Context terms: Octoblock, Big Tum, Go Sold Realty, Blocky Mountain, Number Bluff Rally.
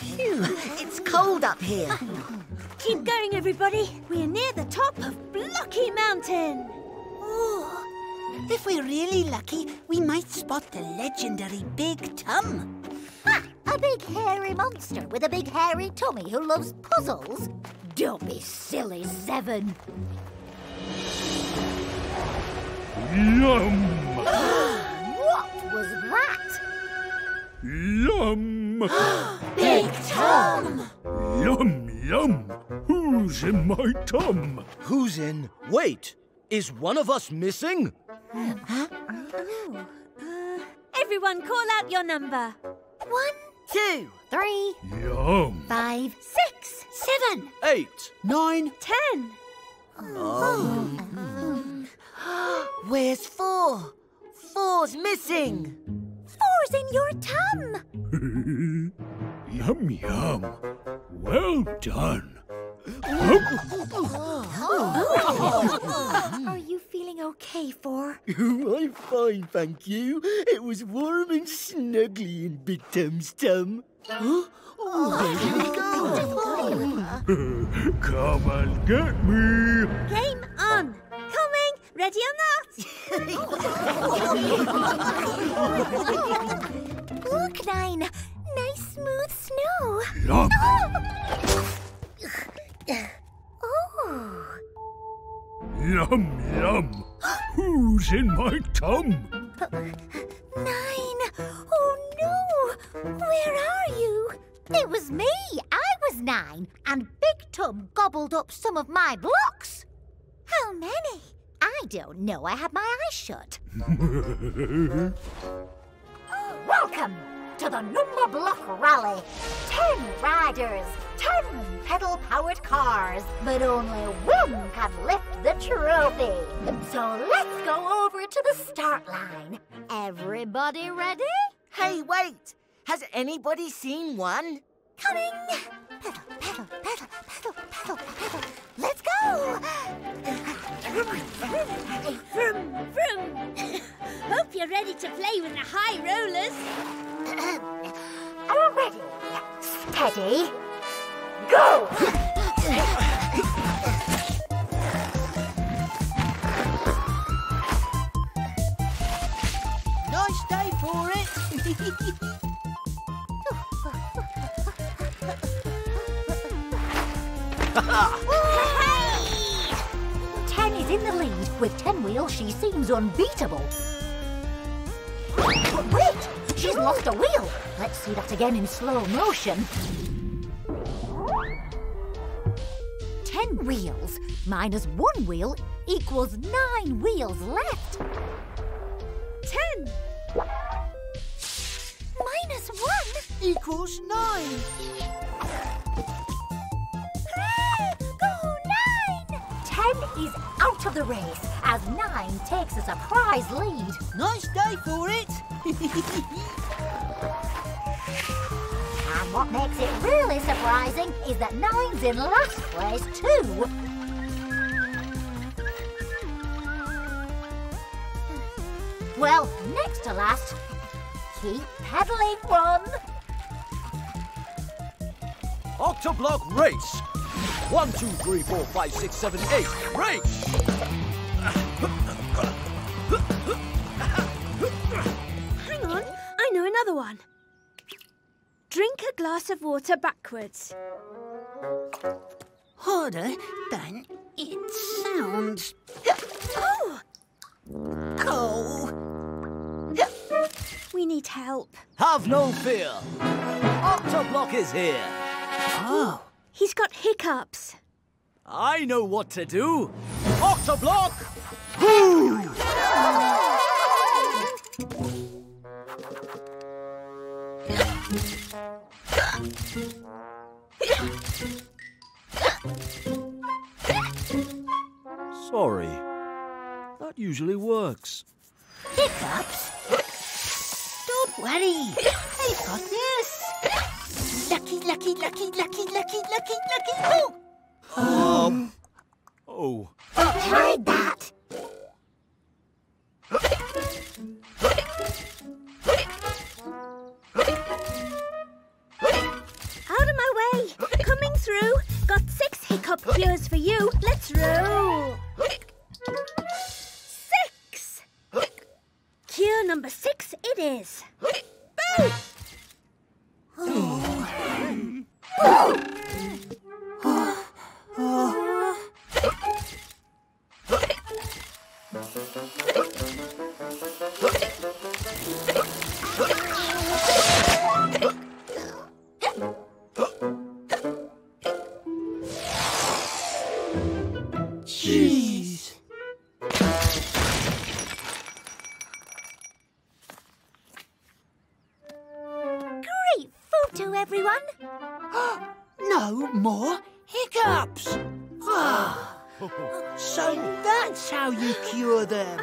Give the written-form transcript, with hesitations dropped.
Phew, it's cold up here. Keep going, everybody. We're near the top of Blocky Mountain. Oh, if we're really lucky, we might spot the legendary Big Tum. Ha! A big hairy monster with a big hairy tummy who loves puzzles. Don't be silly, Seven. Yum! What was that? Yum! Big Tum! Yum, yum! Who's in my tum? Who's in? Wait! Is one of us missing? Huh? Everyone call out your number. 1, 2, 3. Yum. 5, 6, 7, 8, 9, 10. Where's 4? 4's missing. 4's in your tum. Yum, yum. Well done. Are you feeling okay, 4? I'm fine, thank you. It was warm and snuggly in Big Tum's tum. Huh? Oh, there we go. Come and get me. Game on. Coming, ready or not. Look, 9. Nice smooth snow. Yum. Oh. Oh. Yum, yum. Who's in my tum? 9. Oh, no. Where are you? It was me. I was 9. And Big Tum gobbled up some of my blocks. How many? I don't know. I had my eyes shut. Welcome to the Number Bluff Rally. 10 riders, 10 pedal-powered cars, but only one can lift the trophy. So let's go over to the start line. Everybody ready? Hey, wait! Has anybody seen one? Coming! Pedal, pedal, pedal, pedal, pedal, pedal. Let's go! Vroom, vroom. Hope you're ready to play with the high rollers. Are ready, steady, go! Nice day for it! Hey! 10 is in the lead. With 10 wheels, she seems unbeatable. Wait! She's lost a wheel. Let's see that again in slow motion. 10 wheels minus 1 wheel equals 9 wheels left. 10 minus 1 equals 9. Hooray! Go 9! 10 is out of the race as 9 takes a surprise lead. Nice day for it. And what makes it really surprising is that 9's in last place too. Well, next to last, keep pedaling, one. Octoblock race. 1, 2, 3, 4, 5, 6, 7, 8. Race. Hang on, I know another one. Drink a glass of water backwards. Harder than it sounds. Oh! Oh! We need help. Have no fear. Octoblock is here. Oh. He's got hiccups. I know what to do. Octoblock! Woo! Sorry. That usually works. Hiccups? Don't worry. I've got this. Lucky, lucky, lucky, lucky, lucky, lucky, lucky. Oh! Oh. I tried that. Hey, coming through. Got 6 hiccup cures for you. Let's roll. 6. Cure number 6 it is. Boo! Oh. Jeez. Great photo, everyone. No more hiccups. Ah. So that's how you cure them.